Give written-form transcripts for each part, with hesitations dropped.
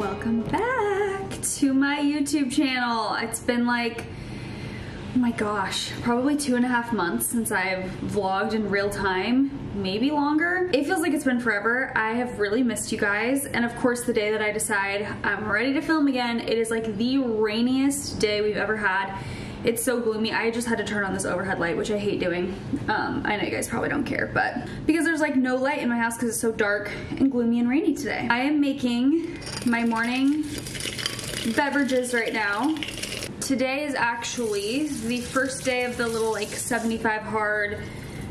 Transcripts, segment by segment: Welcome back to my YouTube channel. It's been like, oh my gosh, probably 2.5 months since I've vlogged in real time, maybe longer. It feels like it's been forever. I have really missed you guys. And of course, the day that I decide I'm ready to film again, it is like the rainiest day we've ever had. It's so gloomy. I just had to turn on this overhead light, which I hate doing. I know you guys probably don't care, but because there's like no light in my house because it's so dark and gloomy and rainy today. I am making my morning beverages right now. Today is actually the first day of the little like 75 Hard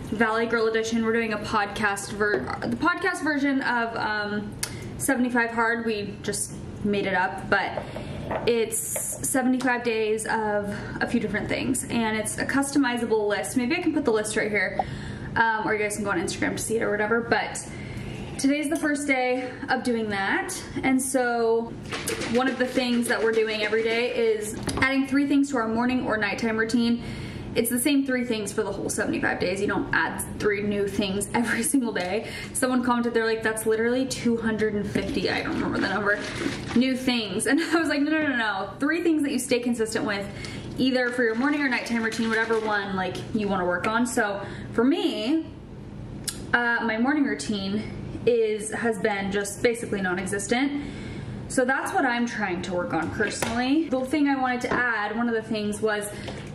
Valley Girl Edition. We're doing a podcast the podcast version of 75 Hard. We just made it up, but it's 75 days of a few different things, and it's a customizable list. Maybe I can put the list right here, or you guys can go on Instagram to see it or whatever, but today's the first day of doing that. And so one of the things that we're doing every day is adding 3 things to our morning or nighttime routine. It's the same 3 things for the whole 75 days. You don't add 3 new things every single day. Someone commented, they're like, that's literally 250, I don't remember the number, new things. And I was like, no, no, no, no. 3 things that you stay consistent with, either for your morning or nighttime routine, whatever one like you want to work on. So for me, my morning routine has been just basically non-existent. So that's what I'm trying to work on personally. The thing I wanted to add, one of the things was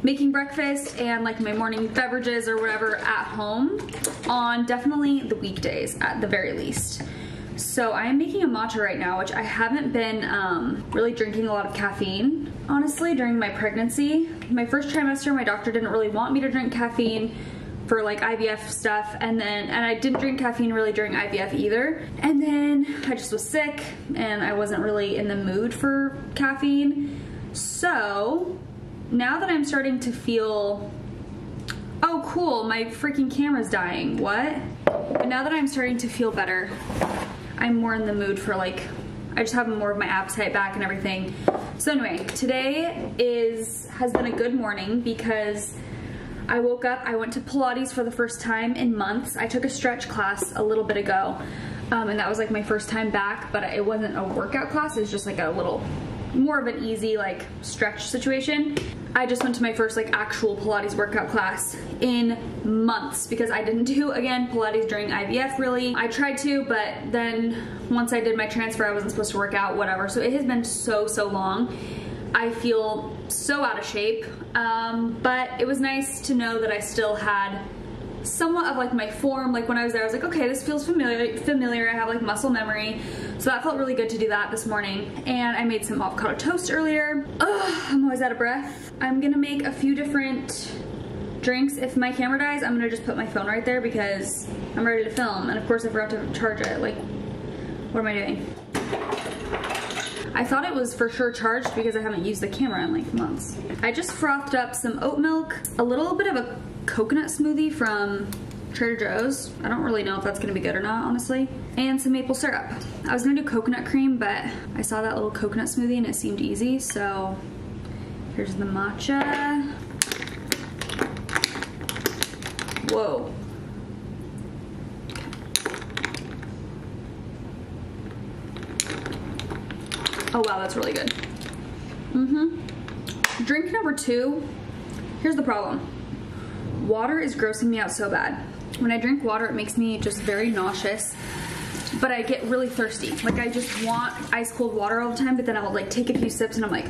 making breakfast and like my morning beverages or whatever at home on definitely the weekdays at the very least. So I am making a matcha right now, which I haven't been really drinking a lot of caffeine, honestly, during my pregnancy. My first trimester, my doctor didn't really want me to drink caffeine for like IVF stuff, and I didn't drink caffeine really during IVF either. And then I just was sick and I wasn't really in the mood for caffeine. So now that I'm starting to feel, oh cool, my freaking camera's dying, what? But now that I'm starting to feel better, I'm more in the mood for like, I just have more of my appetite back and everything. So anyway, today has been a good morning because I woke up, I went to Pilates for the first time in months. I took a stretch class a little bit ago, and that was like my first time back, but it wasn't a workout class, it was just like a little, more of an easy like stretch situation. I just went to my first like actual Pilates workout class in months because I didn't do, again, Pilates during IVF really. I tried to, but then once I did my transfer, I wasn't supposed to work out, whatever. So it has been so long. I feel so out of shape, but it was nice to know that I still had somewhat of like my form. Like when I was there, I was like, okay, this feels familiar. I have like muscle memory. So that felt really good to do that this morning. And I made some avocado toast earlier. Oh, I'm always out of breath. I'm gonna make a few different drinks. If my camera dies, I'm gonna just put my phone right there because I'm ready to film. And of course I forgot to charge it. Like, what am I doing? I thought it was for sure charged because I haven't used the camera in like months. I just frothed up some oat milk, a little bit of a coconut smoothie from Trader Joe's. I don't really know if that's gonna be good or not, honestly. And some maple syrup. I was gonna do coconut cream, but I saw that little coconut smoothie and it seemed easy, so here's the matcha. Whoa. Oh wow, that's really good. Mm-hmm. Drink number 2, here's the problem. Water is grossing me out so bad. When I drink water, it makes me just very nauseous, but I get really thirsty. Like I just want ice cold water all the time, but then I'll like take a few sips and I'm like,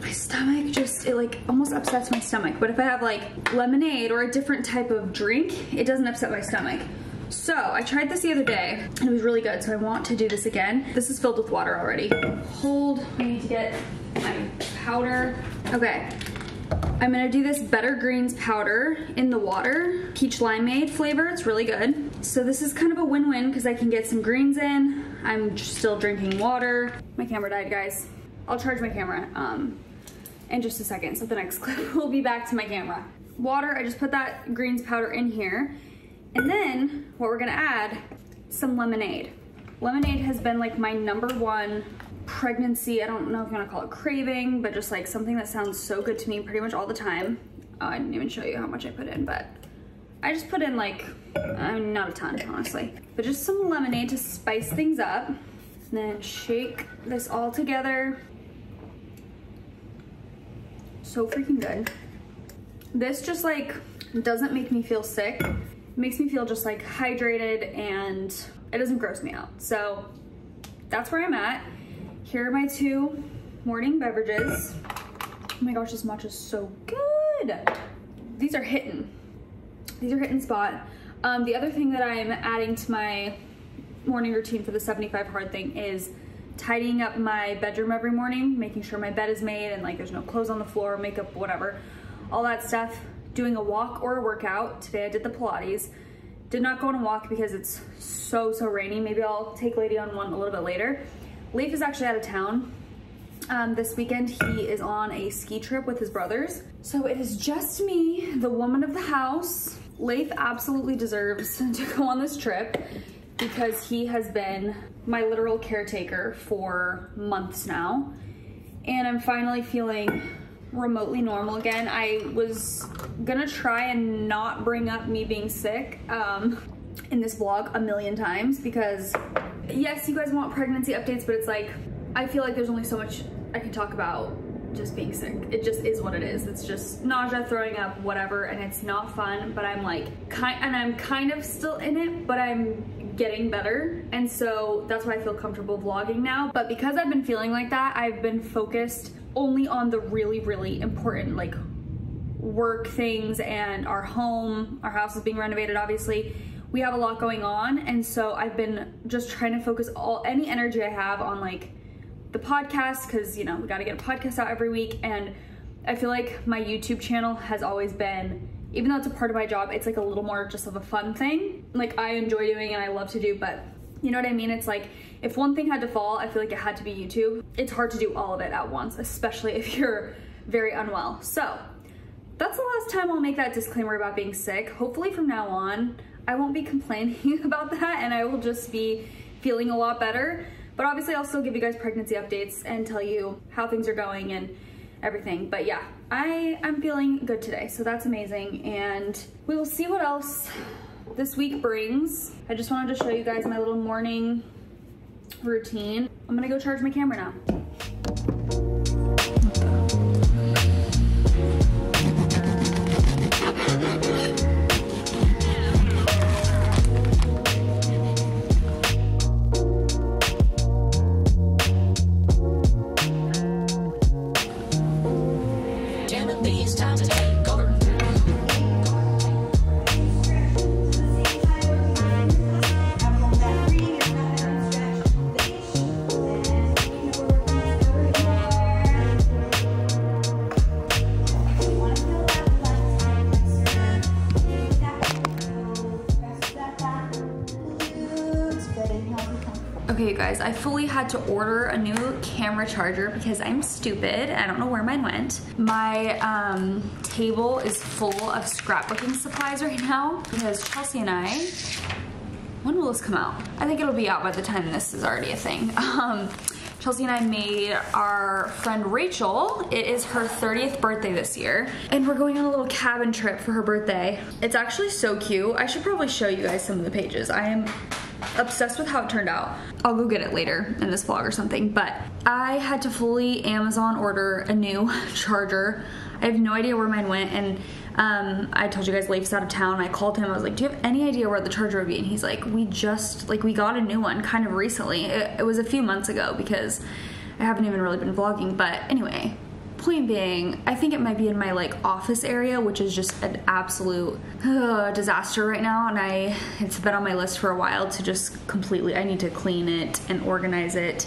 my stomach just, it like almost upsets my stomach. But if I have like lemonade or a different type of drink, it doesn't upset my stomach. So I tried this the other day and it was really good, so I want to do this again. This is filled with water already. Hold, I need to get my powder. Okay, I'm gonna do this Better Greens powder in the water, peach limeade flavor, it's really good. So this is kind of a win-win because I can get some greens in, I'm still drinking water. My camera died, guys. I'll charge my camera in just a second, so the next clip will be back to my camera. Water, I just put that greens powder in here. And then what we're gonna add, some lemonade. Lemonade has been like my #1 pregnancy, I don't know if you wanna call it craving, but just like something that sounds so good to me pretty much all the time. Oh, I didn't even show you how much I put in, but I just put in like, not a ton honestly, but just some lemonade to spice things up. Then shake this all together. So freaking good. This just like doesn't make me feel sick. It makes me feel just like hydrated and it doesn't gross me out. So that's where I'm at. Here are my two morning beverages. Oh my gosh, this matcha is so good. These are hitting. These are hitting spot. The other thing that I'm adding to my morning routine for the 75 hard thing is tidying up my bedroom every morning, making sure my bed is made and like there's no clothes on the floor, makeup, whatever, all that stuff. Doing a walk or a workout. Today I did the Pilates. Did not go on a walk because it's so rainy. Maybe I'll take Lady on one a little bit later. Leif is actually out of town. This weekend he is on a ski trip with his brothers. So it is just me, the woman of the house. Leif absolutely deserves to go on this trip because he has been my literal caretaker for months now. And I'm finally feeling remotely normal again. I was gonna try and not bring up me being sick in this vlog a million times because yes, you guys want pregnancy updates, but it's like, I feel like there's only so much I can talk about just being sick. It just is what it is. It's just nausea, throwing up, whatever, and it's not fun, but I'm like, I'm kind of still in it, but I'm getting better. And so that's why I feel comfortable vlogging now. But because I've been feeling like that, I've been focused only on the really important like work things and our home. Our house is being renovated, obviously. We have a lot going on. And so I've been just trying to focus any energy I have on like the podcast, because you know, we gotta get a podcast out every week. And I feel like my YouTube channel has always been, even though it's a part of my job, it's like a little more just of a fun thing. Like I enjoy doing and I love to do, but you know what I mean? It's like, if one thing had to fall, I feel like it had to be YouTube. It's hard to do all of it at once, especially if you're very unwell. So that's the last time I'll make that disclaimer about being sick. Hopefully from now on, I won't be complaining about that and I will just be feeling a lot better. But obviously I'll still give you guys pregnancy updates and tell you how things are going and everything. But yeah, I'm feeling good today, so that's amazing. And we will see what else this week brings. I just wanted to show you guys my little morning routine. I'm gonna go charge my camera now. I fully had to order a new camera charger because I'm stupid. I don't know where mine went. My table is full of scrapbooking supplies right now because Chelsea and I, when will this come out? I think it'll be out by the time this is already a thing. Chelsea and I made our friend Rachel. It is her 30th birthday this year. And we're going on a little cabin trip for her birthday. It's actually so cute. I should probably show you guys some of the pages. I am obsessed with how it turned out. I'll go get it later in this vlog or something, but I had to fully Amazon order a new charger. I have no idea where mine went, and I told you guys Leif's out of town. I called him, I was like, do you have any idea where the charger would be? And he's like, we got a new one kind of recently. It was a few months ago because I haven't even really been vlogging, but anyway. Point being, I think it might be in my like office area, which is just an absolute disaster right now, and it's been on my list for a while to just completely, I need to clean it and organize it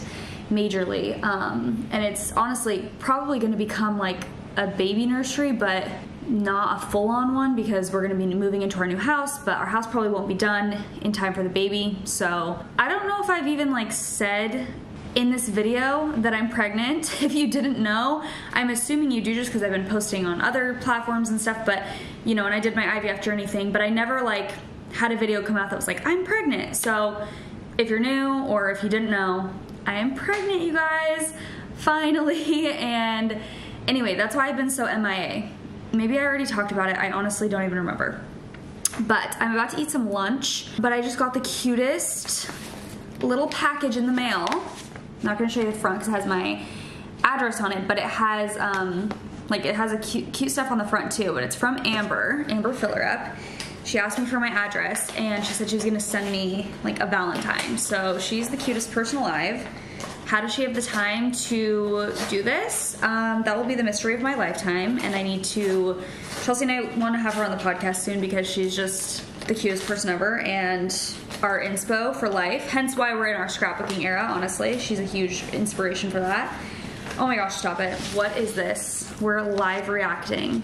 majorly, and it's honestly probably going to become like a baby nursery, but not a full-on one because we're going to be moving into our new house, but our house probably won't be done in time for the baby. So I don't know if I've even like said in this video that I'm pregnant. If you didn't know, I'm assuming you do just because I've been posting on other platforms and stuff, but you know, and I did my IVF journey thing, but I never like had a video come out that was like, I'm pregnant. So if you're new or if you didn't know, I am pregnant, you guys, finally. And anyway, that's why I've been so MIA. Maybe I already talked about it. I honestly don't even remember, but I'm about to eat some lunch, but I just got the cutest little package in the mail. I'm not going to show you the front because it has my address on it, but it has like it has a cute stuff on the front too. But it's from Amber Fillerup. She asked me for my address and she said she was gonna send me like a Valentine. So she's the cutest person alive. How does she have the time to do this? That will be the mystery of my lifetime, and I need to, Chelsea and I want to have her on the podcast soon because she's just the cutest person ever and our inspo for life, hence why we're in our scrapbooking era, honestly. She's a huge inspiration for that. Oh my gosh, stop it. What is this? We're live reacting.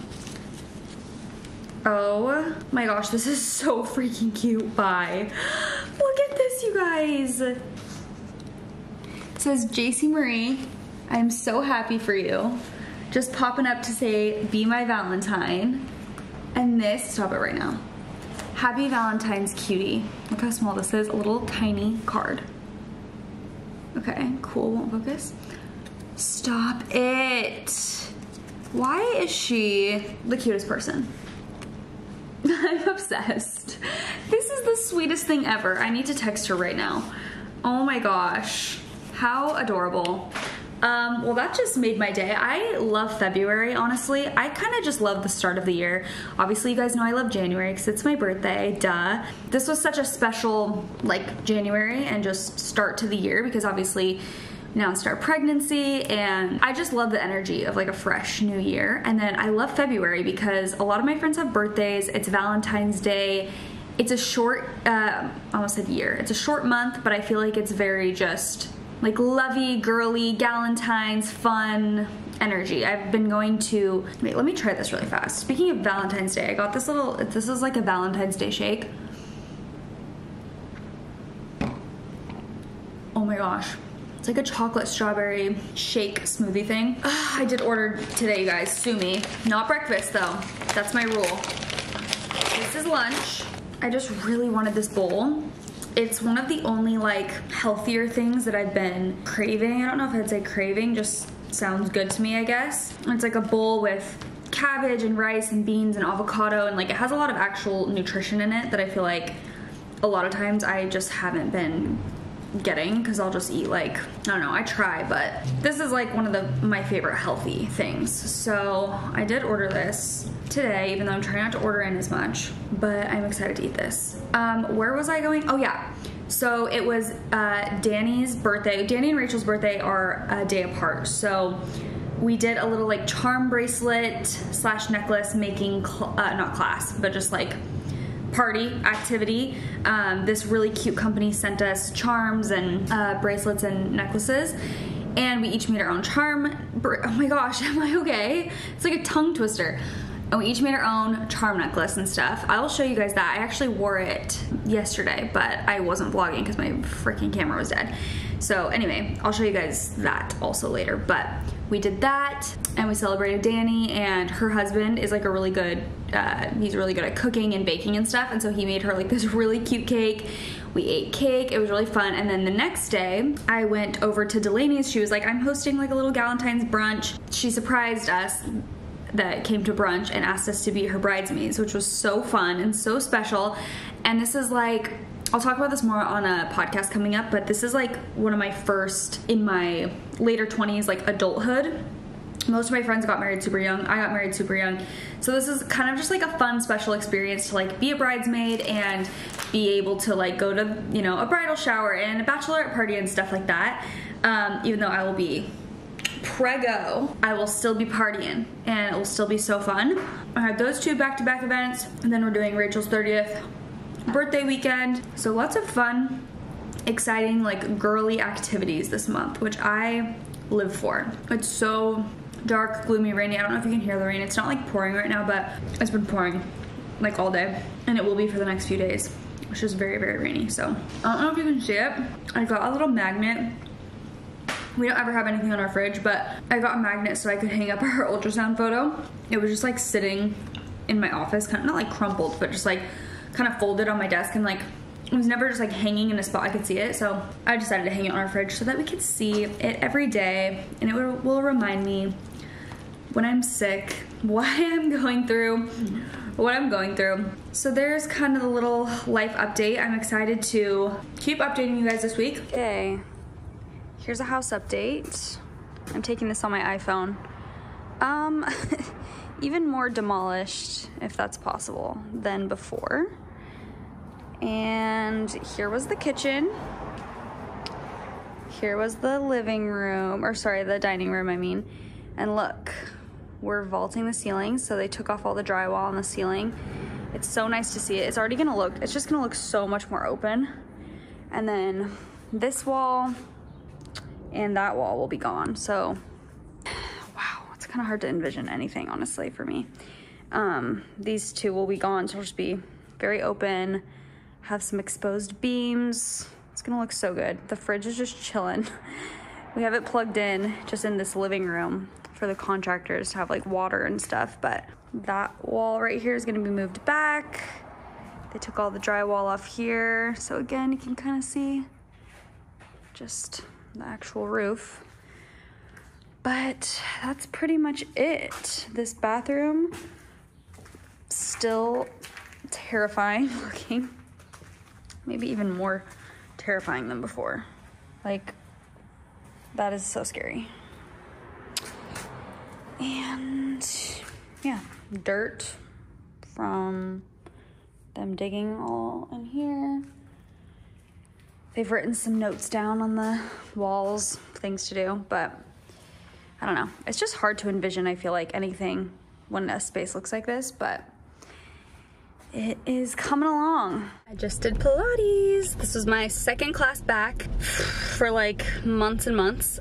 Oh my gosh, this is so freaking cute. Bye. Look at this, you guys. It says, Jaci Marie, I'm so happy for you. Just popping up to say, be my Valentine. And this, stop it right now. Happy Valentine's, cutie. Look how small this is, a little tiny card. Okay, cool, won't focus. Stop it. Why is she the cutest person? I'm obsessed. This is the sweetest thing ever. I need to text her right now. Oh my gosh. How adorable. Well, that just made my day. I love February, honestly. I kind of just love the start of the year. Obviously, you guys know I love January because it's my birthday, duh. This was such a special, like, January and just start to the year because obviously now it's our pregnancy, and I just love the energy of like a fresh new year. And then I love February because a lot of my friends have birthdays. It's Valentine's Day. It's a short, I almost said year. It's a short month, but I feel like it's very just like lovey, girly, galentine's, fun energy. I've been going to, wait, let me try this really fast. Speaking of Valentine's Day, I got this little, this is like a Valentine's Day shake. Oh my gosh. It's like a chocolate strawberry shake smoothie thing. Ugh, I did order today, you guys. Sue me. Not breakfast, though. That's my rule. This is lunch. I just really wanted this bowl. It's one of the only, like, healthier things that I've been craving. I don't know if I'd say craving. Just sounds good to me, I guess. It's like a bowl with cabbage and rice and beans and avocado. And, like, it has a lot of actual nutrition in it that I feel like a lot of times I just haven't been getting, because I'll just eat like, I don't know, I try, but this is like one of my favorite healthy things. So I did order this today, even though I'm trying not to order in as much, but I'm excited to eat this. Where was I going? Oh yeah. So it was Danny's birthday. Danny and Rachel's birthday are a day apart. So we did a little like charm bracelet slash necklace making, not class, but just like party activity. This really cute company sent us charms and bracelets and necklaces, and we each made our own charm. Oh my gosh, am I okay? It's like a tongue twister. And we each made our own charm necklace and stuff. I will show you guys that. I actually wore it yesterday, but I wasn't vlogging because my freaking camera was dead. So anyway, I'll show you guys that also later, but we did that and we celebrated Danny, and her husband is like a really good, he's really good at cooking and baking and stuff, and so he made her like this really cute cake. We ate cake, it was really fun, and then the next day, I went over to Delaney's. She was like, I'm hosting like a little Galentine's brunch. She surprised us that came to brunch and asked us to be her bridesmaids, which was so fun and so special. And this is like, I'll talk about this more on a podcast coming up, but this is like one of my first in my later 20s, like adulthood. Most of my friends got married super young. I got married super young. So this is kind of just like a fun, special experience to like be a bridesmaid and be able to like go to, you know, a bridal shower and a bachelorette party and stuff like that. Even though I will be prego, I will still be partying and it will still be so fun. I had those two back-to-back events, and then we're doing Rachel's 30th birthday weekend. So lots of fun, exciting, like girly activities this month, which I live for. It's so dark, gloomy, rainy. I don't know if you can hear the rain. It's not like pouring right now, but it's been pouring like all day, and it will be for the next few days, which is very, very rainy. So I don't know if you can see it. I got a little magnet. We don't ever have anything on our fridge, but I got a magnet so I could hang up our ultrasound photo. It was just like sitting in my office, kind of not like crumpled, but just like kind of folded on my desk, and like it was never just like hanging in a spot I could see it. So I decided to hang it on our fridge so that we could see it every day, and it will remind me when I'm sick why I'm going through what I'm going through. So there's kind of the little life update. I'm excited to keep updating you guys this week. Okay, here's a house update. I'm taking this on my iPhone. Even more demolished, if that's possible, than before. And here was the kitchen. Here was the living room, or sorry, the dining room, I mean. And look, we're vaulting the ceiling, so they took off all the drywall on the ceiling. It's so nice to see it. It's already gonna look, it's just gonna look so much more open. And then this wall and that wall will be gone. So, wow, it's kind of hard to envision anything, honestly, for me. These two will be gone, so it'll just be very open, have some exposed beams. It's gonna look so good. The fridge is just chilling. We have it plugged in just in this living room for the contractors to have like water and stuff, but that wall right here is gonna be moved back. They took all the drywall off here. So again, you can kind of see just the actual roof. But that's pretty much it. This bathroom, still terrifying looking. Maybe even more terrifying than before. Like, that is so scary. And yeah, dirt from them digging all in here. They've written some notes down on the walls, things to do, but I don't know. It's just hard to envision, I feel like, anything when a space looks like this, but it is coming along. I just did Pilates. This was my second class back for like months and months.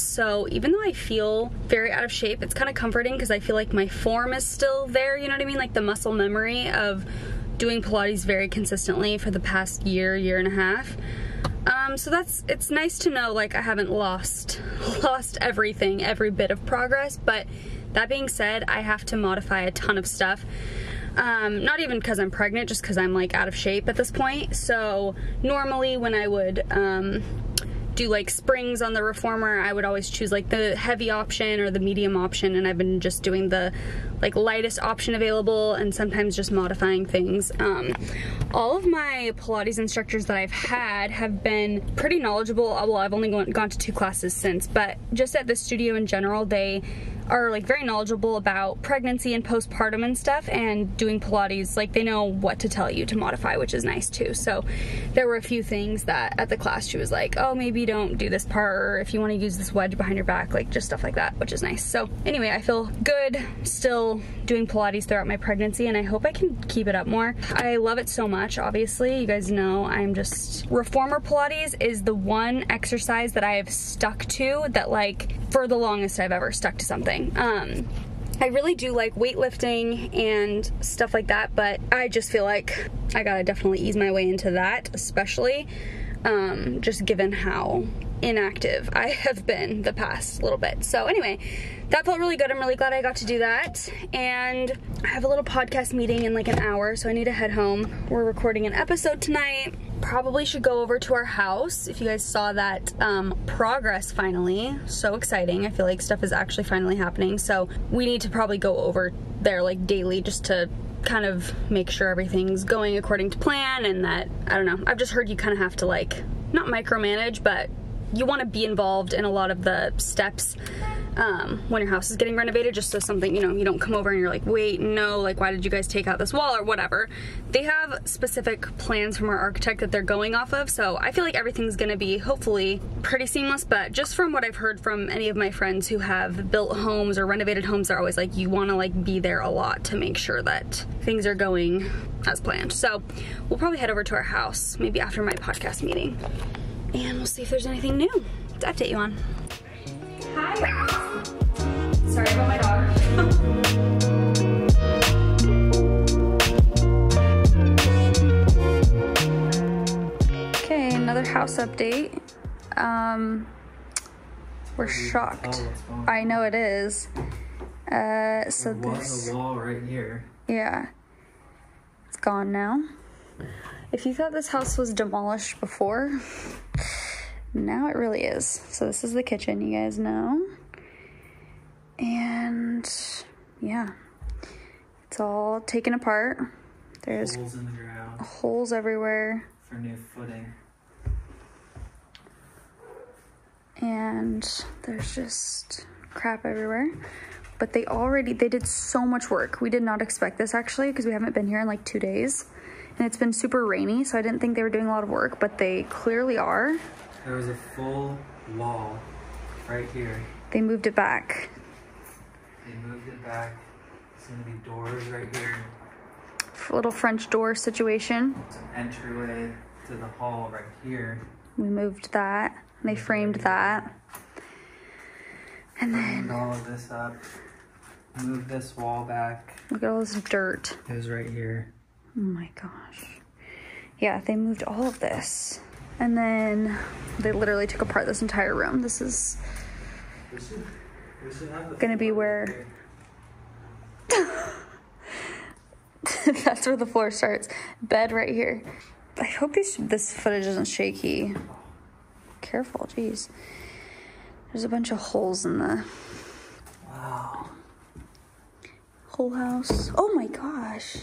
So even though I feel very out of shape, it's kind of comforting because I feel like my form is still there, you know what I mean? Like the muscle memory of doing Pilates very consistently for the past year, year and a half. So it's nice to know like I haven't lost everything, every bit of progress. But that being said, I have to modify a ton of stuff. Not even because I'm pregnant, just because I'm like out of shape at this point. So normally when I would do like springs on the reformer, I would always choose like the heavy option or the medium option, and I've been just doing the like lightest option available and sometimes just modifying things. All of my Pilates instructors that I've had have been pretty knowledgeable. Well, I've only gone to two classes since, but just at the studio in general, they are like very knowledgeable about pregnancy and postpartum and stuff, and doing Pilates, like they know what to tell you to modify, which is nice too. So there were a few things that at the class she was like, oh, maybe don't do this part, or if you want to use this wedge behind your back, like just stuff like that, which is nice. So anyway, I feel good still doing Pilates throughout my pregnancy, and I hope I can keep it up more. I love it so much. Obviously you guys know I'm just, reformer Pilates is the one exercise that I have stuck to that like for the longest I've ever stuck to something. I really do like weightlifting and stuff like that, but I just feel like I gotta definitely ease my way into that, especially just given how inactive I have been the past little bit. So anyway, that felt really good. I'm really glad I got to do that. And I have a little podcast meeting in like an hour, so I need to head home. We're recording an episode tonight. Probably should go over to our house. If you guys saw that progress finally, so exciting. I feel like stuff is actually finally happening. So we need to probably go over there like daily just to kind of make sure everything's going according to plan, and that, I don't know, I've just heard you kind of have to like, not micromanage, but you want to be involved in a lot of the steps when your house is getting renovated, just so something, you know, you don't come over and you're like, wait, no, like why did you guys take out this wall or whatever. They have specific plans from our architect that they're going off of, so I feel like everything's gonna be hopefully pretty seamless. But just from what I've heard from any of my friends who have built homes or renovated homes, they're always like, you want to like be there a lot to make sure that things are going as planned. So we'll probably head over to our house maybe after my podcast meeting, and we'll see if there's anything new to update you on. Hi. Sorry about my dog. Okay, another house update. We're shocked. I know it is. So this wall right here. Yeah. It's gone now. If you thought this house was demolished before, now it really is. So this is the kitchen, you guys know. And yeah, It's all taken apart. There's holes in the ground. Holes everywhere. For new footing. And there's just crap everywhere. But they did so much work. We did not expect this actually, because we haven't been here in like 2 days. And it's been super rainy, so I didn't think they were doing a lot of work, but they clearly are. There was a full wall right here. They moved it back. It's gonna be doors right here. Little French door situation. It's an entryway to the hall right here. We moved that. And they framed that. And then moved all of this up. Moved this wall back. Look at all this dirt. It was right here. Oh my gosh. Yeah, they moved all of this. And then they literally took apart this entire room. This is gonna be where that's where the floor starts. Bed right here. I hope this footage isn't shaky. Careful, jeez. There's a bunch of holes in the whole house. Oh my gosh.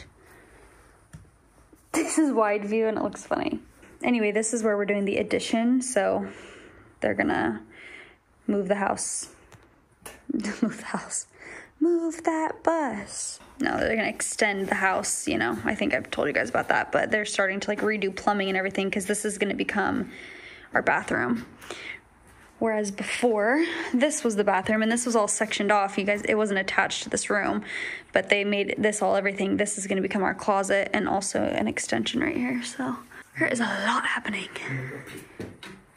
This is wide view and it looks funny. Anyway, this is where we're doing the addition, so they're gonna move the house. Move that bus. No, they're gonna extend the house, you know. I think I've told you guys about that, but they're starting to like redo plumbing and everything because this is gonna become our bathroom. Whereas before, this was the bathroom and this was all sectioned off. You guys, it wasn't attached to this room, but they made this all everything. This is gonna become our closet and also an extension right here, so. There is a lot happening.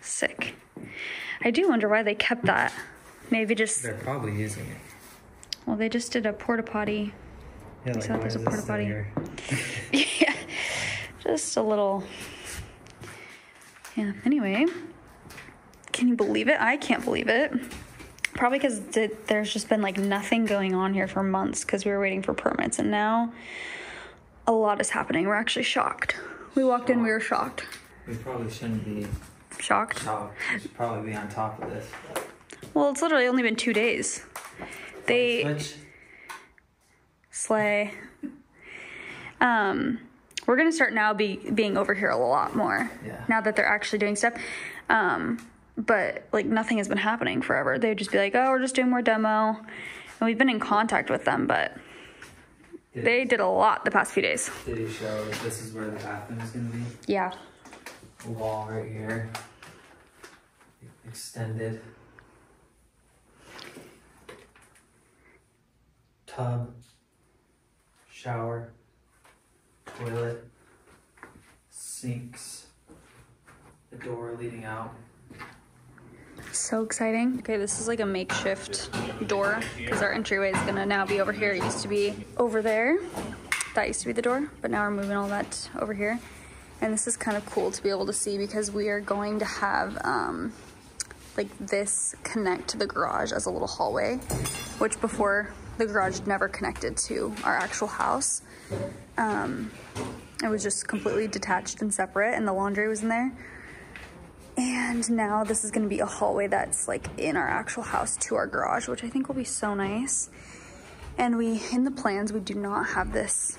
Sick. I do wonder why they kept that. Maybe just... They're probably using it. Well, they just did a porta potty. Yeah, like, why is this porta potty here? Yeah, just a little... Yeah, anyway. Can you believe it? I can't believe it. Probably because there's just been like nothing going on here for months because we were waiting for permits, and now a lot is happening. We're actually shocked. We walked in, we were shocked. We probably shouldn't be shocked. We should probably be on top of this. Well, it's literally only been 2 days. They slay. We're gonna start now being over here a lot more. Yeah. Now that they're actually doing stuff. But like nothing has been happening forever. They'd just be like, oh, we're just doing more demo. And we've been in contact with them, but they did a lot the past few days. Did he show that this is where the bathroom is going to be? Yeah. A wall right here. Extended. Tub. Shower. Toilet. Sinks. The door leading out. So exciting. Okay, this is like a makeshift door because our entryway is gonna now be over here. It used to be over there. That used to be the door, but now we're moving all that over here. And this is kind of cool to be able to see because we are going to have like this connect to the garage as a little hallway, which before the garage never connected to our actual house. It was just completely detached and separate, and the laundry was in there. And now this is gonna be a hallway that's like in our actual house to our garage, which I think will be so nice. And in the plans, we do not have this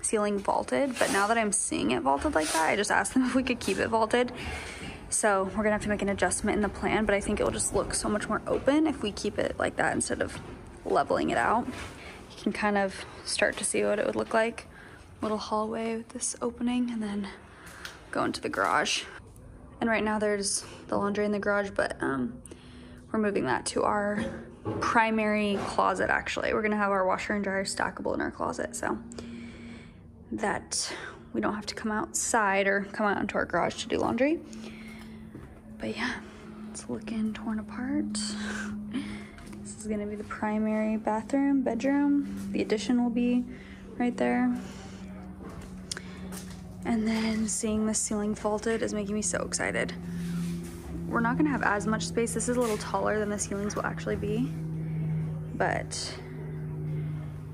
ceiling vaulted, but now that I'm seeing it vaulted like that, I just asked them if we could keep it vaulted. So we're gonna have to make an adjustment in the plan, but I think it will just look so much more open if we keep it like that instead of leveling it out. You can kind of start to see what it would look like. Little hallway with this opening and then go into the garage. And right now there's the laundry in the garage, but we're moving that to our primary closet, actually. We're gonna have our washer and dryer stackable in our closet so that we don't have to come outside or come out into our garage to do laundry. But yeah, it's looking torn apart. This is gonna be the primary bathroom, bedroom. The addition will be right there. And then seeing the ceiling vaulted is making me so excited. We're not gonna have as much space. This is a little taller than the ceilings will actually be, but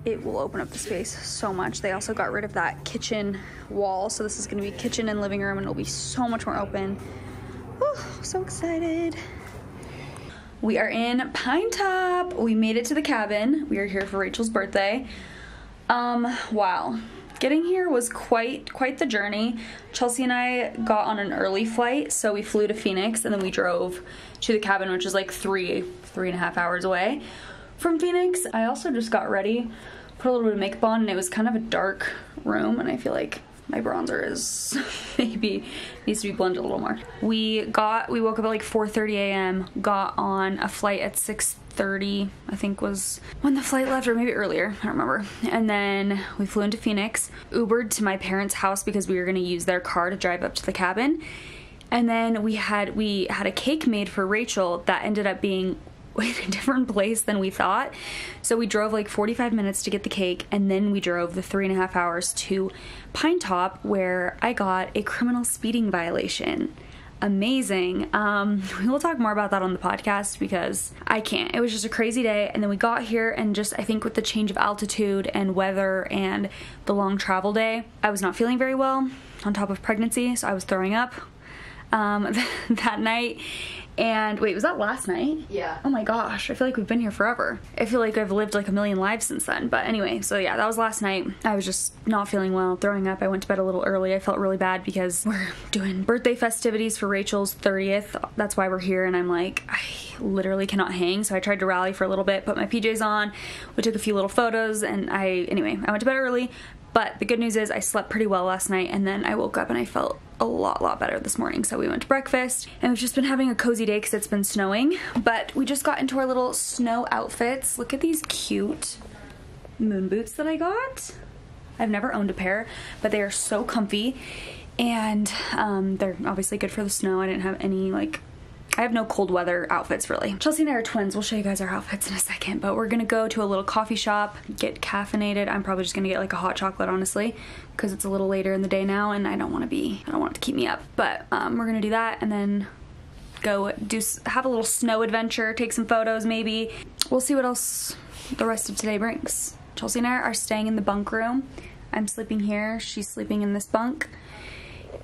it will open up the space so much. They also got rid of that kitchen wall, so this is gonna be kitchen and living room, and it'll be so much more open. Woo, so excited. We are in Pine Top. We made it to the cabin. We are here for Rachel's birthday. Wow. Getting here was quite the journey. Chelsea and I got on an early flight, so we flew to Phoenix and then we drove to the cabin, which is like three and a half hours away from Phoenix. I also just got ready, put a little bit of makeup on, and it was kind of a dark room, and I feel like my bronzer is maybe needs to be blended a little more. We woke up at like 4:30 a.m., got on a flight at 6:30, I think was when the flight left, or maybe earlier, I don't remember. And then we flew into Phoenix, Ubered to my parents' house because we were gonna use their car to drive up to the cabin. And then we had a cake made for Rachel that ended up being in a different place than we thought. So we drove like 45 minutes to get the cake, and then we drove the 3.5 hours to Pine Top, where I got a criminal speeding violation. Amazing. We will talk more about that on the podcast because I can't. It was just a crazy day, and then we got here, and just I think with the change of altitude and weather and the long travel day, I was not feeling very well on top of pregnancy, so I was throwing up that night. And wait, was that last night? Yeah. Oh my gosh, I feel like we've been here forever. I feel like I've lived like a million lives since then. But anyway, so yeah, that was last night. I was just not feeling well, throwing up. I went to bed a little early. I felt really bad because we're doing birthday festivities for Rachel's 30th. That's why we're here, and I'm like, I literally cannot hang. So I tried to rally for a little bit, put my PJs on. We took a few little photos, and I went to bed early. But the good news is I slept pretty well last night, and then I woke up and I felt a lot better this morning. So we went to breakfast, and we've just been having a cozy day because it's been snowing. But we just got into our little snow outfits. Look at these cute moon boots that I got. I've never owned a pair, but they are so comfy, and they're obviously good for the snow. I didn't have any like... I have no cold weather outfits, really. Chelsea and I are twins. We'll show you guys our outfits in a second, but we're gonna go to a little coffee shop, get caffeinated. I'm probably just gonna get like a hot chocolate, honestly, because it's a little later in the day now, and I don't want it to keep me up. But we're gonna do that, and then go have a little snow adventure, take some photos maybe. We'll see what else the rest of today brings. Chelsea and I are staying in the bunk room. I'm sleeping here, she's sleeping in this bunk,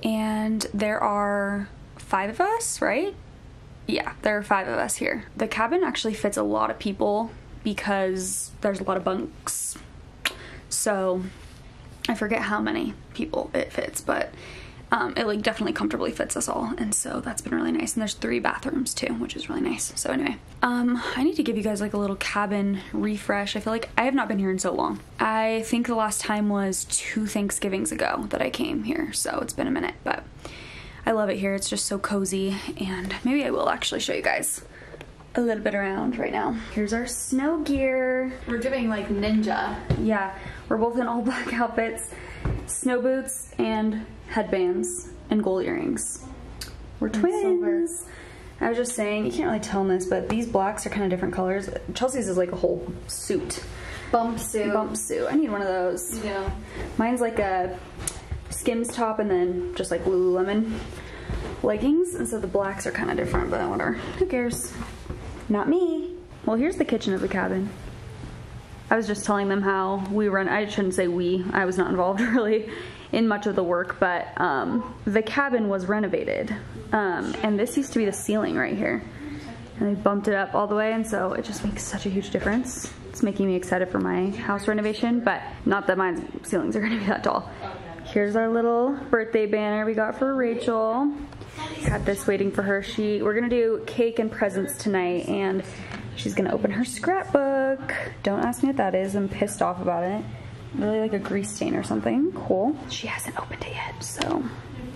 and there are 5 of us, right? Yeah, there are 5 of us here. The cabin actually fits a lot of people because there's a lot of bunks. So I forget how many people it fits, but it like definitely comfortably fits us all. And so that's been really nice. And there's 3 bathrooms too, which is really nice. So anyway, I need to give you guys like a little cabin refresh. I feel like I have not been here in so long. I think the last time was 2 Thanksgivings ago that I came here. So it's been a minute, but I love it here. It's just so cozy, and maybe I will actually show you guys a little bit around right now. Here's our snow gear. We're doing like ninja. Yeah, we're both in all black outfits, snow boots, and headbands and gold earrings. We're twins. Silver. I was just saying, you can't really tell in this, but these blacks are kind of different colors. Chelsea's is like a whole suit. Bumpsuit. I need one of those. Yeah. Mine's like a Skims top and then just like Lululemon leggings, and so the blacks are kind of different, but whatever. Who cares? Not me. Well, here's the kitchen of the cabin. I was just telling them how we run, I shouldn't say we, I was not involved really in much of the work, but the cabin was renovated, and this used to be the ceiling right here, and they bumped it up all the way, and so it just makes such a huge difference. It's making me excited for my house renovation, but not that my ceilings are gonna be that tall. Here's our little birthday banner we got for Rachel. Got this waiting for her. We're gonna do cake and presents tonight, and she's gonna open her scrapbook. Don't ask me what that is. I'm pissed off about it. Really like a grease stain or something. Cool. She hasn't opened it yet, so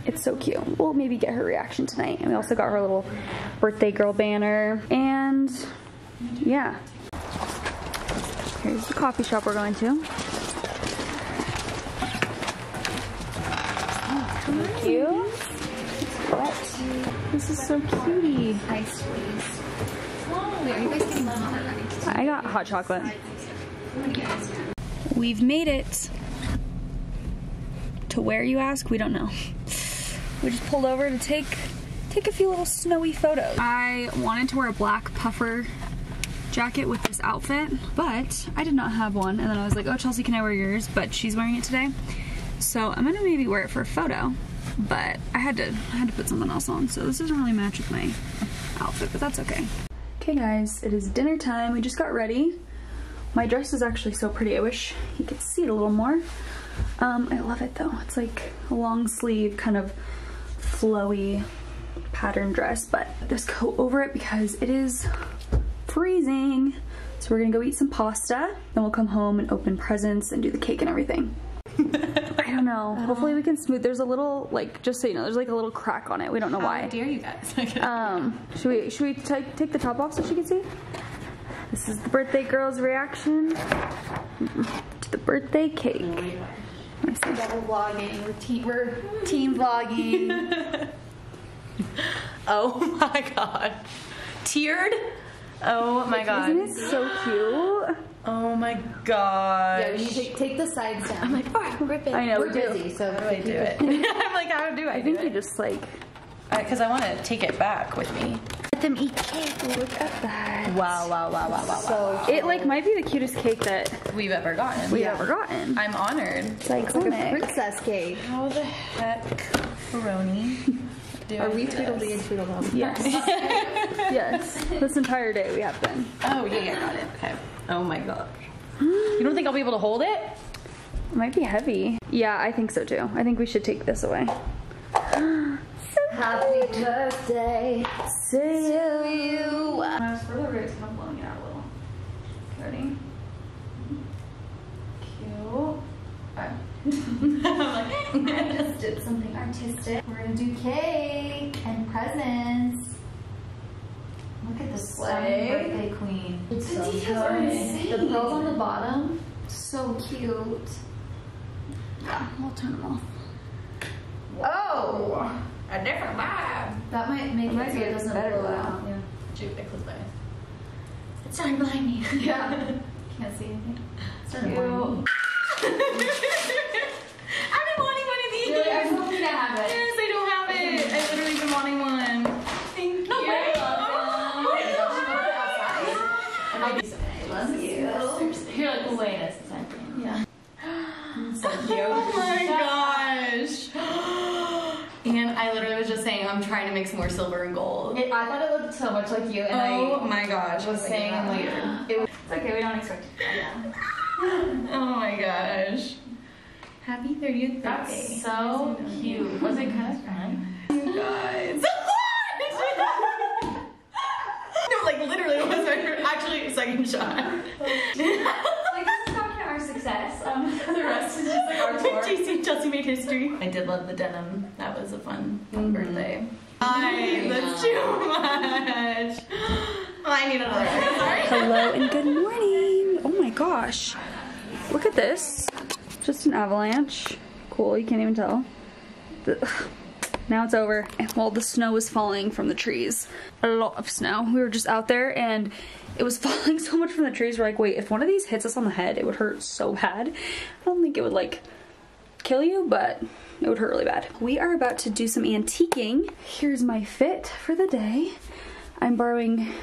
it's so cute. We'll maybe get her reaction tonight. And we also got her little birthday girl banner. And yeah. Here's the coffee shop we're going to. Cute. What? This is so cutie. I got hot chocolate. We've made it. To where, you ask? We don't know. We just pulled over to take a few little snowy photos. I wanted to wear a black puffer jacket with this outfit, but I did not have one. And then I was like, oh, Chelsea, can I wear yours? But she's wearing it today. So I'm gonna maybe wear it for a photo, but I had to put something else on, so this doesn't really match with my outfit, but that's okay. Okay guys, it is dinner time. We just got ready. My dress is actually so pretty. I wish you could see it a little more. I love it though. It's like a long sleeve kind of flowy pattern dress, but this coat over it because it is freezing. So we're gonna go eat some pasta, then we'll come home and open presents and do the cake and everything. I don't know. Hopefully we can smooth. There's a little, like, just so you know, there's like a little crack on it. We don't know why. How dare you guys? Should we take the top off so she can see? This is the birthday girl's reaction to the birthday cake. Double vlogging. We're team vlogging. Oh my god. Tiered? Oh my god. Isn't it so cute? Oh my god. Yeah, you take the sides down. I'm like, oh, rip it. I know, we're busy, so how do I do it? I'm like, how do I do it? I think you just like... Because I want to take it back with me. Let them eat cake. Look at that. Wow, wow, wow, wow, wow, wow. It like might be the cutest cake that... We've ever gotten. We've ever gotten. I'm honored. It's like a princess cake. How the heck, Peroni? Are we Tweedledee and Tweedledum? Yes. Yes. This entire day we have been. Oh, yeah, yeah, got it. Okay. Oh my gosh. You don't think I'll be able to hold it? It might be heavy. Yeah, I think so too. I think we should take this away. So happy birthday to you. I was further away, so I'm blowing it out a little. Ready? Cute. I just did something artistic. We're gonna do cake and presents. Look at the stunning birthday queen. It's the so details are insane. The pearls on the bottom, so cute. Yeah, we'll turn them off. Oh, a different vibe. That might make it so it doesn't better blow out. Yeah. Shoot, I closed my eyes. It's starting behind me. Yeah. Can't see anything. It's starting behind me. I've been wanting one of these. Really, I hope you have it. Yes, I don't have it. I've literally been wanting one. Thank you. Way. Oh, I love you. I love you. You're like, wait a second. Yeah. So cute. Oh my gosh. And I literally was just saying, I'm trying to mix more silver and gold. I thought it looked so much like you, and oh my gosh. Was saying later. It's okay. We don't expect it. Yeah. Oh my gosh. Happy 30th birthday. That's so cute. Was it kind of fun? You guys. No, like literally it was actually a second shot. Like this is talking to our success. The rest is just like our tour. Chelsea made history. I did love the denim. That was a fun birthday. Hi, that's too much. Oh, I need another one. Sorry. Hello and good morning. Oh my gosh. Look at this. Just an avalanche. Cool, you can't even tell. Now it's over. Well, the snow was falling from the trees. A lot of snow. We were just out there and it was falling so much from the trees. We're like, wait, if one of these hits us on the head, it would hurt so bad. I don't think it would like kill you, but it would hurt really bad. We are about to do some antiquing. Here's my fit for the day. I'm borrowing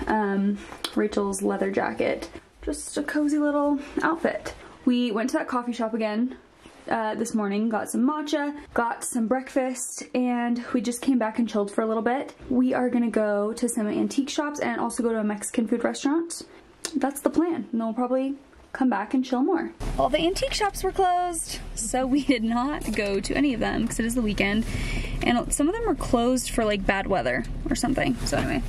Rachel's leather jacket. Just a cozy little outfit. We went to that coffee shop again this morning, got some matcha, got some breakfast, and we just came back and chilled for a little bit. We are gonna go to some antique shops and also go to a Mexican food restaurant. That's the plan, and then we'll probably come back and chill more. All the antique shops were closed, so we did not go to any of them because it is the weekend, and some of them were closed for like bad weather or something. So anyway,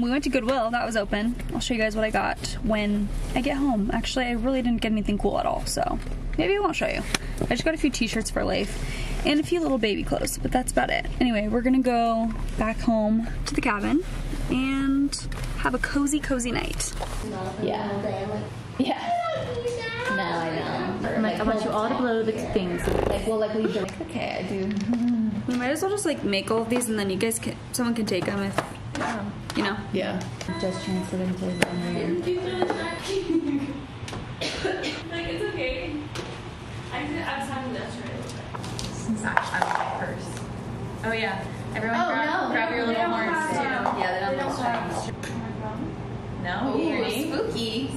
we went to Goodwill, that was open. I'll show you guys what I got when I get home. Actually, I really didn't get anything cool at all, so maybe I won't show you. I just got a few t-shirts for Leif and a few little baby clothes, but that's about it. Anyway, we're gonna go back home to the cabin and have a cozy night. Yeah. Yeah. No, I know. I'm like, I want you all to blow the things. Like, well, like we do. Okay, I do. We might as well just like make all of these, and then you guys can, someone can take them if, you know. Yeah. Just transfer them to the Like, it's okay. I was having lunch right away. Since I have my purse. Oh yeah. Everyone grab your little horns too. Yeah, they don't have. No, spooky.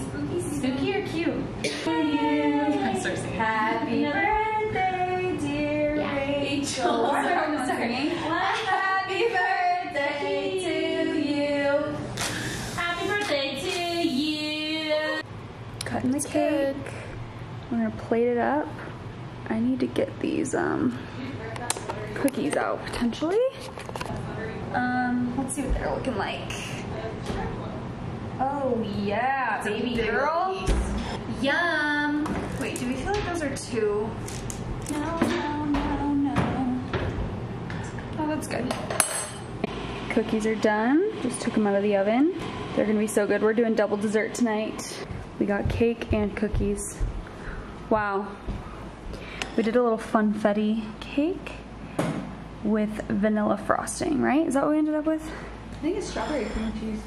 Spooky or cute? I'm sorry, happy birthday, dear Rachel. I'm sorry. Happy birthday to you. Happy birthday to you. Cutting the cake. We're gonna plate it up. I need to get these cookies out potentially. Let's see what they're looking like. Oh yeah, baby girl. Yum. Wait, do we feel like those are two? No. Oh, that's good. Cookies are done. Just took them out of the oven. They're gonna be so good. We're doing double dessert tonight. We got cake and cookies. Wow. We did a little funfetti cake with vanilla frosting, right? Is that what we ended up with? I think it's strawberry cream cheese.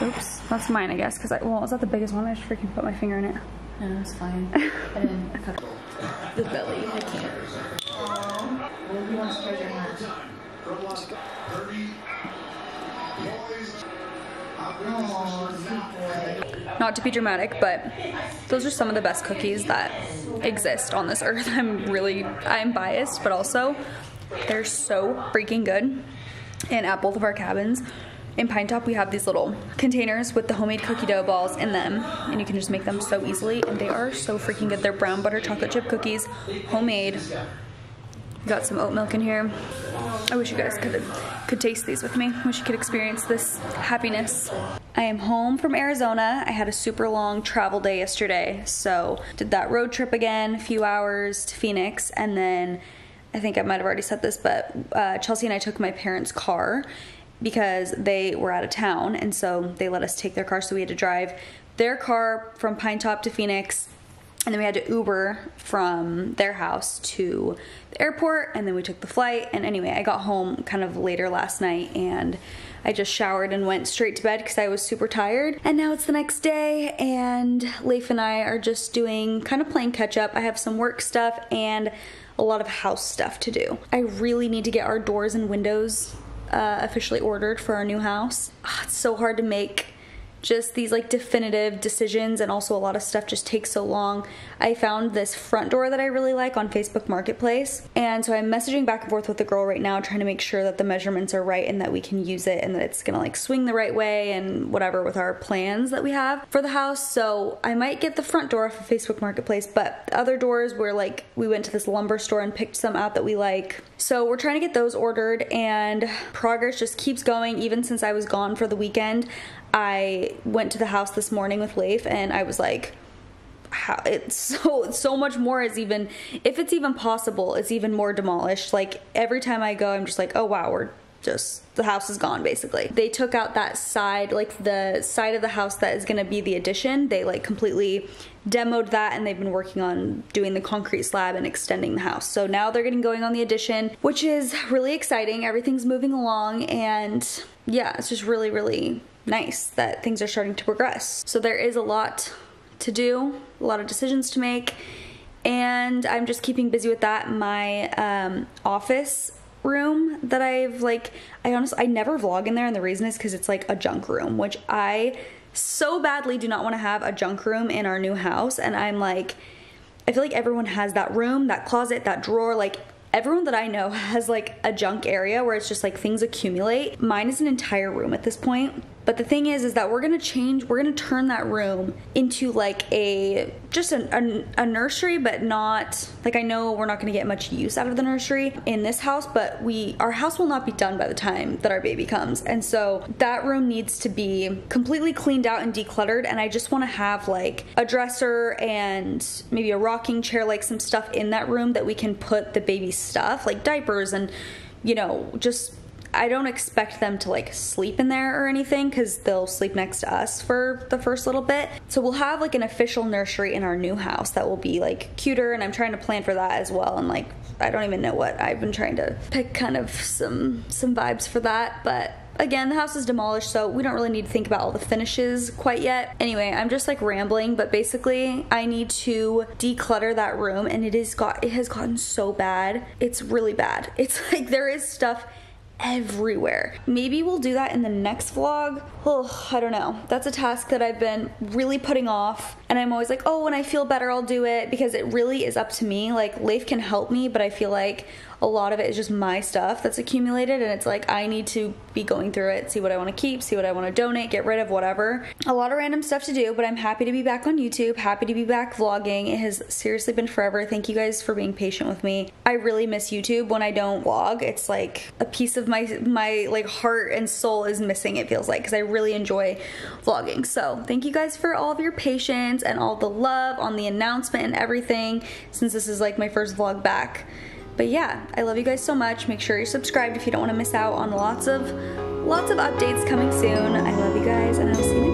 Oops, that's mine, I guess, because well, is that the biggest one? I just freaking put my finger in it. No, it's fine. I didn't cut the belly. I can't. Well, who wants to try their hands? Not to be dramatic, but those are some of the best cookies that exist on this earth. I'm biased, but also they're so freaking good. And at both of our cabins in Pine Top, we have these little containers with the homemade cookie dough balls in them, and you can just make them so easily, and they are so freaking good. They're brown butter chocolate chip cookies, homemade. Got some oat milk in here. I wish you guys could taste these with me. I wish you could experience this happiness. I am home from Arizona. I had a super long travel day yesterday, so did that road trip again, a few hours to Phoenix, and then I think I might have already said this, but Chelsea and I took my parents' car because they were out of town, and so they let us take their car, so we had to drive their car from Pine Top to Phoenix. And then we had to Uber from their house to the airport, and then we took the flight. And anyway, I got home kind of later last night, and I just showered and went straight to bed because I was super tired. And now it's the next day, and Leif and I are just kind of playing catch up. I have some work stuff and a lot of house stuff to do. I really need to get our doors and windows officially ordered for our new house. It's so hard to make just these like definitive decisions, and also a lot of stuff just takes so long. I found this front door that I really like on Facebook Marketplace, and so I'm messaging back and forth with the girl right now, trying to make sure that the measurements are right and that we can use it and that it's gonna like swing the right way and whatever with our plans that we have for the house. So I might get the front door off of Facebook Marketplace, but the other doors were like, we went to this lumber store and picked some out that we like. So we're trying to get those ordered, and progress just keeps going. Even since I was gone for the weekend, I went to the house this morning with Leif, and I was like, how it's so much more is even, if it's even possible, it's even more demolished. Like every time I go, I'm just like, oh wow, we're just, the house is gone basically. They took out that side, like the side of the house that is gonna be the addition. They like completely demoed that, and they've been working on doing the concrete slab and extending the house. So now they're getting going on the addition, which is really exciting. Everything's moving along, and yeah, it's just really, really nice that things are starting to progress. So there is a lot to do, a lot of decisions to make, and I'm just keeping busy with that. My office room that I've like, I never vlog in there, and the reason is because it's like a junk room, which I so badly do not want to have a junk room in our new house. And I'm like, I feel like everyone has that room, that closet, that drawer, like everyone that I know has like a junk area where it's just like things accumulate. Mine is an entire room at this point. But the thing is that we're gonna turn that room into like just a nursery, but not, like I know we're not gonna get much use out of the nursery in this house, but our house will not be done by the time that our baby comes. And so that room needs to be completely cleaned out and decluttered. And I just wanna have like a dresser and maybe a rocking chair, like some stuff in that room that we can put the baby's stuff, like diapers and, you know, just, I don't expect them to like sleep in there or anything because they'll sleep next to us for the first little bit. So we'll have like an official nursery in our new house that will be like cuter, and I'm trying to plan for that as well. And like, I don't even know what, I've been trying to pick kind of some vibes for that, but again, the house is demolished, so we don't really need to think about all the finishes quite yet. Anyway, I'm just like rambling, but basically I need to declutter that room, and it has gotten so bad. It's really bad. It's like there is stuff everywhere. Maybe we'll do that in the next vlog. Oh, I don't know. That's a task that I've been really putting off, and I'm always like, oh, when I feel better, I'll do it, because it really is up to me. Like Leif can help me, but I feel like a lot of it is just my stuff that's accumulated, and it's like I need to be going through it, see what I want to keep, see what I want to donate, get rid of, whatever. A lot of random stuff to do, but I'm happy to be back on YouTube, happy to be back vlogging. It has seriously been forever. Thank you guys for being patient with me. I really miss YouTube when I don't vlog. It's like a piece of my like heart and soul is missing, it feels like, because I really enjoy vlogging. So thank you guys for all of your patience and all the love on the announcement and everything, since this is like my first vlog back. But yeah, I love you guys so much. Make sure you're subscribed if you don't want to miss out on lots of updates coming soon. I love you guys, and I'll see you next time.